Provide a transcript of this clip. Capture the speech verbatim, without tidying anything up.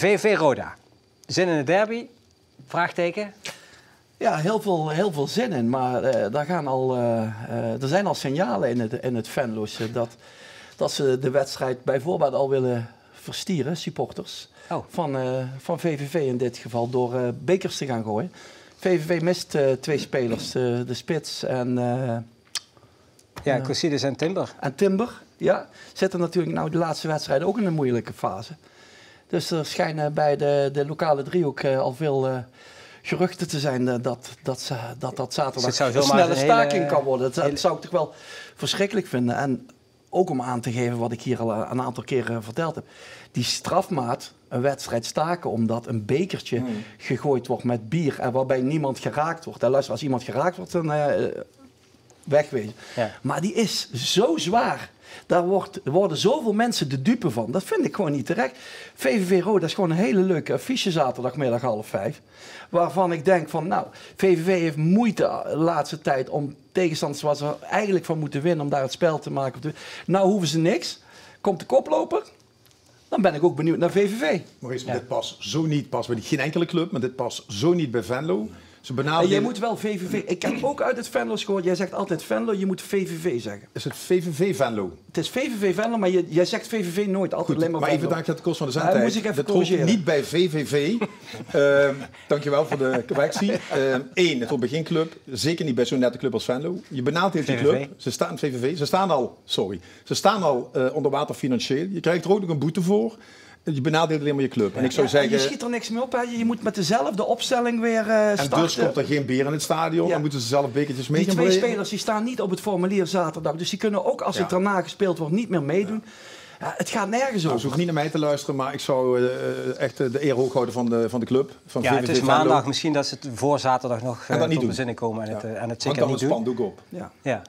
V V V Roda. Zin in de derby? Vraagteken? Ja, heel veel, heel veel zin in. Maar uh, daar gaan al, uh, uh, er zijn al signalen in het, in het Venlo'sje dat, dat ze de wedstrijd bijvoorbeeld al willen verstieren, supporters. Oh. Van, uh, van V V V in dit geval, door uh, bekers te gaan gooien. V V V mist uh, twee spelers, uh, de spits en... Uh, ja, Cuesta en Timber. En Timber, ja. Zitten natuurlijk nou de laatste wedstrijden ook in een moeilijke fase. Dus er schijnen bij de, de lokale driehoek uh, al veel uh, geruchten te zijn uh, dat, dat, dat dat zaterdag dus een snelle staking hele, kan worden. Dat, hele... dat zou ik toch wel verschrikkelijk vinden. En ook om aan te geven wat ik hier al een aantal keren verteld heb. Die strafmaat, een wedstrijd staken omdat een bekertje hmm. gegooid wordt met bier en waarbij niemand geraakt wordt. En luister, als iemand geraakt wordt, dan uh, wegwezen. Ja. Maar die is zo zwaar. Daar wordt, worden zoveel mensen de dupe van. Dat vind ik gewoon niet terecht. V V V Roda is gewoon een hele leuke affiche zaterdagmiddag half vijf. Waarvan ik denk van, nou, V V V heeft moeite de laatste tijd om tegenstanders waar ze eigenlijk van moeten winnen, om daar het spel te maken. Nou hoeven ze niks. Komt de koploper. Dan ben ik ook benieuwd naar V V V. Maurice, maar ja. dit past zo niet pas bij geen enkele club, maar dit past zo niet bij Venlo. Ze benaderen... Jij moet wel V V V... Ik heb ook uit het Venlo's gehoord, jij zegt altijd Venlo, je moet V V V zeggen. Is het V V V-Venlo? Het is V V V-Venlo, maar je, jij zegt V V V nooit, altijd goed, alleen maar, maar even dank je aan de kost van de zendtijd. Dat moest ik even dat corrigeren. Niet bij V V V. uh, dankjewel voor de correctie. Eén, uh, het wordt bij geen club, zeker niet bij zo'n nette club als Venlo. Je benadeelt die club, ze staan, V V V, ze staan al, sorry, ze staan al uh, onder water financieel. Je krijgt er ook nog een boete voor. Je benadeelt alleen maar je club. En ik zou ja, zeggen, je schiet er niks meer op. Hè. Je moet met dezelfde opstelling weer uh, starten. En dus komt er geen bier in het stadion. Ja. Dan moeten ze zelf bekertjes mee. Die twee brengen. Spelers die staan niet op het formulier zaterdag. Dus die kunnen ook, als ja. het daarna gespeeld wordt, niet meer meedoen. Ja. Ja, het gaat nergens over. Ze hoeft niet naar mij te luisteren, maar ik zou uh, echt uh, de eer hoog houden van de, van de club. Van ja, V V V het is Venlo. Maandag. Misschien dat ze het voor zaterdag nog uh, tot bezinning komen en, ja. het, uh, en het zeker niet doen. Dan het spandoek op. Ja. Ja.